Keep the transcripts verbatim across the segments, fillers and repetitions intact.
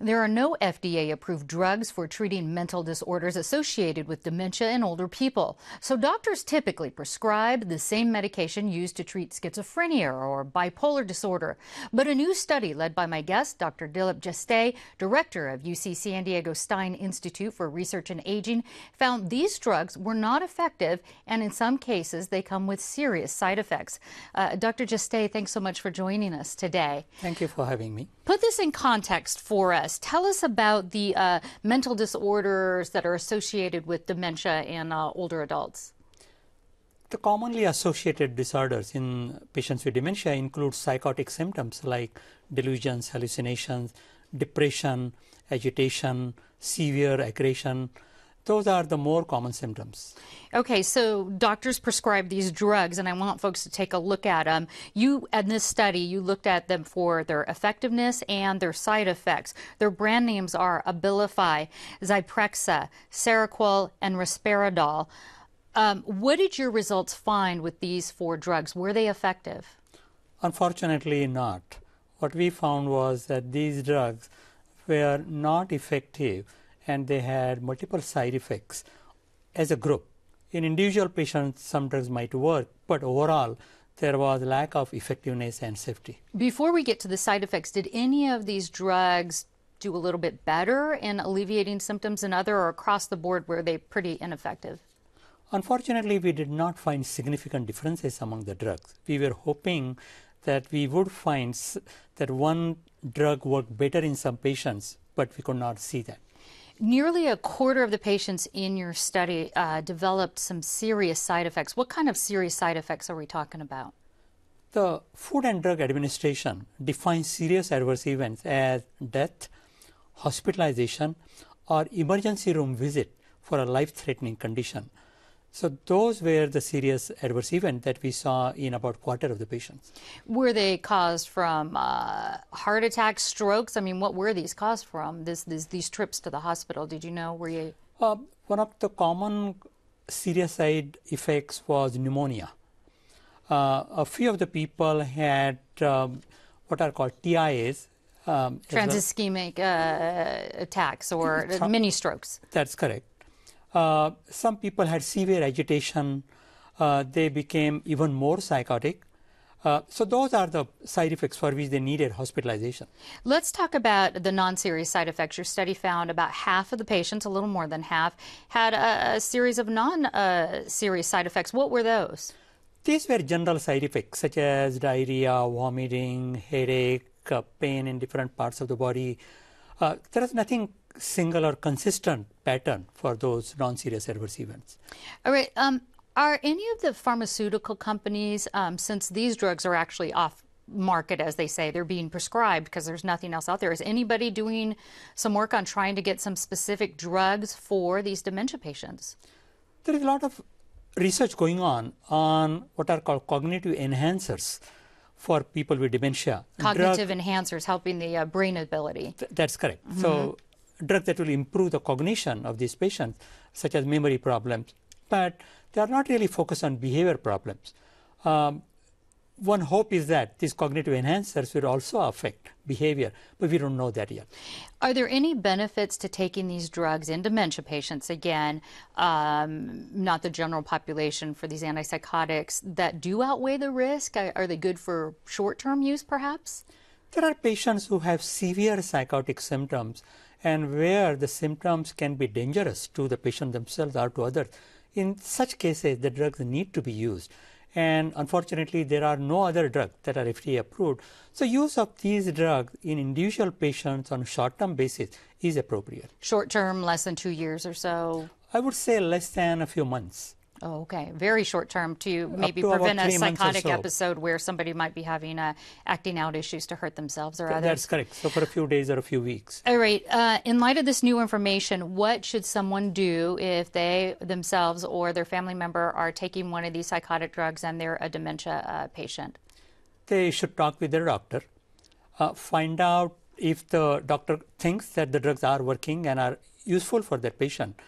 There are no F D A-approved drugs for treating mental disorders associated with dementia in older people, so doctors typically prescribe the same medication used to treat schizophrenia or bipolar disorder. But a new study led by my guest, Doctor Dilip Jeste, director of U C San Diego Stein Institute for Research in Aging, found these drugs were not effective, and in some cases they come with serious side effects. Uh, Doctor Jeste, thanks so much for joining us today. Thank you for having me. Put this in context for us. Tell us about the uh, mental disorders that are associated with dementia in uh, older adults. The commonly associated disorders in patients with dementia include psychotic symptoms like delusions, hallucinations, depression, agitation, severe aggression. Those are the more common symptoms. Okay, so doctors prescribe these drugs, and I want folks to take a look at them. You, in this study, you looked at them for their effectiveness and their side effects. Their brand names are Abilify, Zyprexa, Seroquel, and Risperdal. Um, what did your results find with these four drugs? Were they effective? Unfortunately not. What we found was that these drugs were not effective, and they had multiple side effects as a group. In individual patients, some drugs might work, but overall, there was lack of effectiveness and safety. Before we get to the side effects, did any of these drugs do a little bit better in alleviating symptoms than other, or across the board were they pretty ineffective? Unfortunately, we did not find significant differences among the drugs. We were hoping that we would find that one drug worked better in some patients, but we could not see that. Nearly a quarter of the patients in your study uh, developed some serious side effects. What kind of serious side effects are we talking about? The Food and Drug Administration defines serious adverse events as death, hospitalization, or emergency room visit for a life-threatening condition. So those were the serious adverse events that we saw in about a quarter of the patients. Were they caused from uh, heart attacks, strokes? I mean, what were these caused from, this, this, these trips to the hospital? Did you know? Were you... Uh, one of the common serious side effects was pneumonia. Uh, a few of the people had um, what are called T I As. Um, Trans-ischemic uh, attacks or tra mini-strokes. That's correct. Uh, some people had severe agitation, uh, they became even more psychotic. Uh, so those are the side effects for which they needed hospitalization. Let's talk about the non-serious side effects. Your study found about half of the patients, a little more than half, had a, a series of non-serious uh, side effects. What were those? These were general side effects such as diarrhea, vomiting, headache, uh, pain in different parts of the body. Uh, there is nothing single or consistent pattern for those non-serious adverse events. All right. Um, are any of the pharmaceutical companies, um, since these drugs are actually off market, as they say, they're being prescribed because there's nothing else out there, is anybody doing some work on trying to get some specific drugs for these dementia patients? There is a lot of research going on on what are called cognitive enhancers for people with dementia. Cognitive Drug, enhancers helping the uh, brain ability. Th that's correct. Mm-hmm. So drugs that will improve the cognition of these patients, such as memory problems, but they are not really focused on behavior problems. Um, one hope is that these cognitive enhancers will also affect behavior, but we don't know that yet. Are there any benefits to taking these drugs in dementia patients, again, um, not the general population, for these antipsychotics that do outweigh the risk? Are they good for short-term use, perhaps? There are patients who have severe psychotic symptoms and where the symptoms can be dangerous to the patient themselves or to others. In such cases, the drugs need to be used. And unfortunately, there are no other drugs that are F D A approved. So use of these drugs in individual patients on a short-term basis is appropriate. Short-term, less than two years or so? I would say less than a few months. Oh, okay. Very short term to maybe prevent a psychotic episode where somebody might be having uh, acting out issues to hurt themselves or others. That's correct. So for a few days or a few weeks. All right. Uh, in light of this new information, what should someone do if they themselves or their family member are taking one of these psychotic drugs and they're a dementia uh, patient? They should talk with their doctor, uh, find out if the doctor thinks that the drugs are working and are useful for their patient.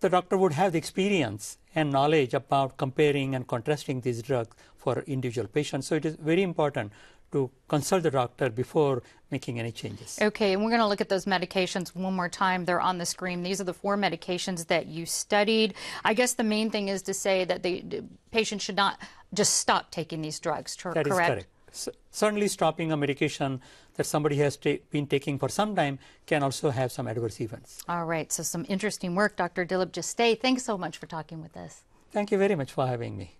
The doctor would have the experience and knowledge about comparing and contrasting these drugs for individual patients. So it is very important to consult the doctor before making any changes. Okay, and we're going to look at those medications one more time. They're on the screen. These are the four medications that you studied. I guess the main thing is to say that the, the patient should not just stop taking these drugs, correct? That is correct. So, certainly stopping a medication that somebody has ta been taking for some time can also have some adverse events. All right, so some interesting work, Doctor Dilip Jeste. Thanks so much for talking with us. Thank you very much for having me.